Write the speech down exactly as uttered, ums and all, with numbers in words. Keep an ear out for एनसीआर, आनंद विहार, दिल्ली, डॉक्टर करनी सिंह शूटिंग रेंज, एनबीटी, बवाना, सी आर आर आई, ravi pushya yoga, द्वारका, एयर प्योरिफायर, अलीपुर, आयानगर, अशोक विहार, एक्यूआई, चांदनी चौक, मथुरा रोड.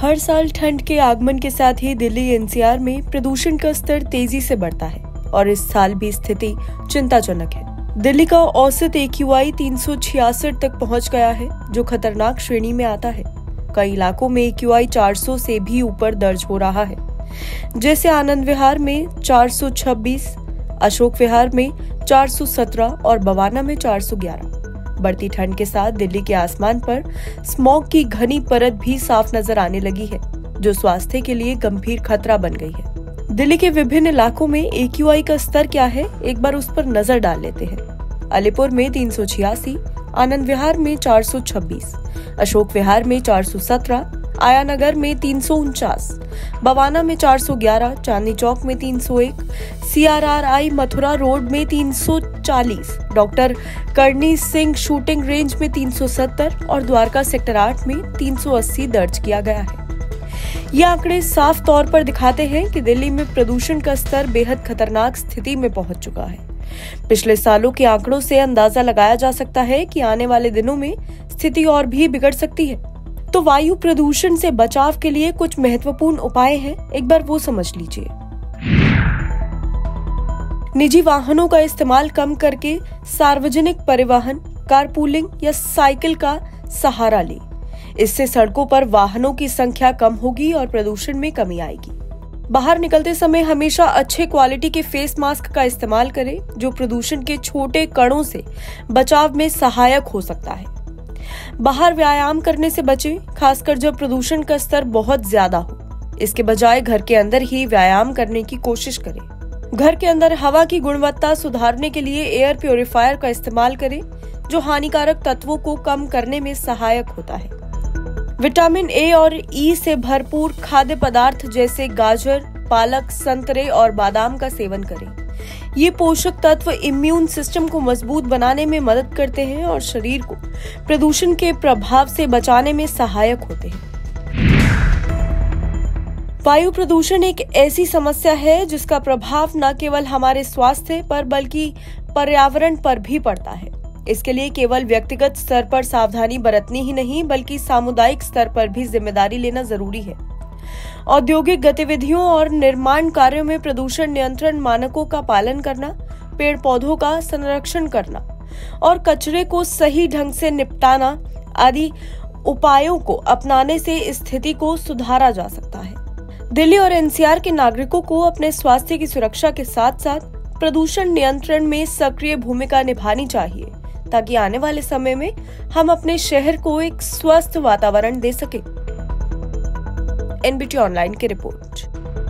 हर साल ठंड के आगमन के साथ ही दिल्ली एनसीआर में प्रदूषण का स्तर तेजी से बढ़ता है और इस साल भी स्थिति चिंताजनक है। दिल्ली का औसत एक्यूआई तीन सौ छियासठ तक पहुंच गया है, जो खतरनाक श्रेणी में आता है। कई इलाकों में एक्यूआई चार सौ से भी ऊपर दर्ज हो रहा है, जैसे आनंद विहार में चार सौ छब्बीस, अशोक विहार में चार सौ सत्रह और बवाना में चार सौ ग्यारह। बढ़ती ठंड के साथ दिल्ली के आसमान पर स्मॉग की घनी परत भी साफ नजर आने लगी है, जो स्वास्थ्य के लिए गंभीर खतरा बन गई है। दिल्ली के विभिन्न इलाकों में एक्यूआई का स्तर क्या है, एक बार उस पर नजर डाल लेते हैं। अलीपुर में तीन सौ छियासी, आनंद विहार में चार सौ छब्बीस, अशोक विहार में चार सौ सत्रह, आयानगर में तीन सौ उनचास, बवाना में चार सौ ग्यारह, चांदनी चौक में तीन सौ एक, सी आर आर आई मथुरा रोड में तीन सौ चालीस, डॉक्टर करनी सिंह शूटिंग रेंज में तीन सौ सत्तर और द्वारका सेक्टर आठ में तीन सौ अस्सी दर्ज किया गया है। ये आंकड़े साफ तौर पर दिखाते हैं कि दिल्ली में प्रदूषण का स्तर बेहद खतरनाक स्थिति में पहुंच चुका है। पिछले सालों के आंकड़ों से अंदाजा लगाया जा सकता है कि आने वाले दिनों में स्थिति और भी बिगड़ सकती है। तो वायु प्रदूषण से बचाव के लिए कुछ महत्वपूर्ण उपाय हैं, एक बार वो समझ लीजिए। निजी वाहनों का इस्तेमाल कम करके सार्वजनिक परिवहन, कारपूलिंग या साइकिल का सहारा लें। इससे सड़कों पर वाहनों की संख्या कम होगी और प्रदूषण में कमी आएगी। बाहर निकलते समय हमेशा अच्छे क्वालिटी के फेस मास्क का इस्तेमाल करें, जो प्रदूषण के छोटे कणों से बचाव में सहायक हो सकता है। बाहर व्यायाम करने से बचें, खासकर जब प्रदूषण का स्तर बहुत ज्यादा हो। इसके बजाय घर के अंदर ही व्यायाम करने की कोशिश करें। घर के अंदर हवा की गुणवत्ता सुधारने के लिए एयर प्योरिफायर का इस्तेमाल करें, जो हानिकारक तत्वों को कम करने में सहायक होता है। विटामिन ए और ई से भरपूर खाद्य पदार्थ जैसे गाजर, पालक, संतरे और बादाम का सेवन करें। ये पोषक तत्व इम्यून सिस्टम को मजबूत बनाने में मदद करते हैं और शरीर को प्रदूषण के प्रभाव से बचाने में सहायक होते हैं। वायु प्रदूषण एक ऐसी समस्या है जिसका प्रभाव न केवल हमारे स्वास्थ्य पर बल्कि पर्यावरण पर भी पड़ता है। इसके लिए केवल व्यक्तिगत स्तर पर सावधानी बरतनी ही नहीं, बल्कि सामुदायिक स्तर पर भी जिम्मेदारी लेना जरूरी है। औद्योगिक गतिविधियों और निर्माण कार्यों में प्रदूषण नियंत्रण मानकों का पालन करना, पेड़ पौधों का संरक्षण करना और कचरे को सही ढंग से निपटाना आदि उपायों को अपनाने से स्थिति को सुधारा जा सकता है। दिल्ली और एनसीआर के नागरिकों को अपने स्वास्थ्य की सुरक्षा के साथ साथ प्रदूषण नियंत्रण में सक्रिय भूमिका निभानी चाहिए, ताकि आने वाले समय में हम अपने शहर को एक स्वस्थ वातावरण दे सके। एनबीटी ऑनलाइन की रिपोर्ट।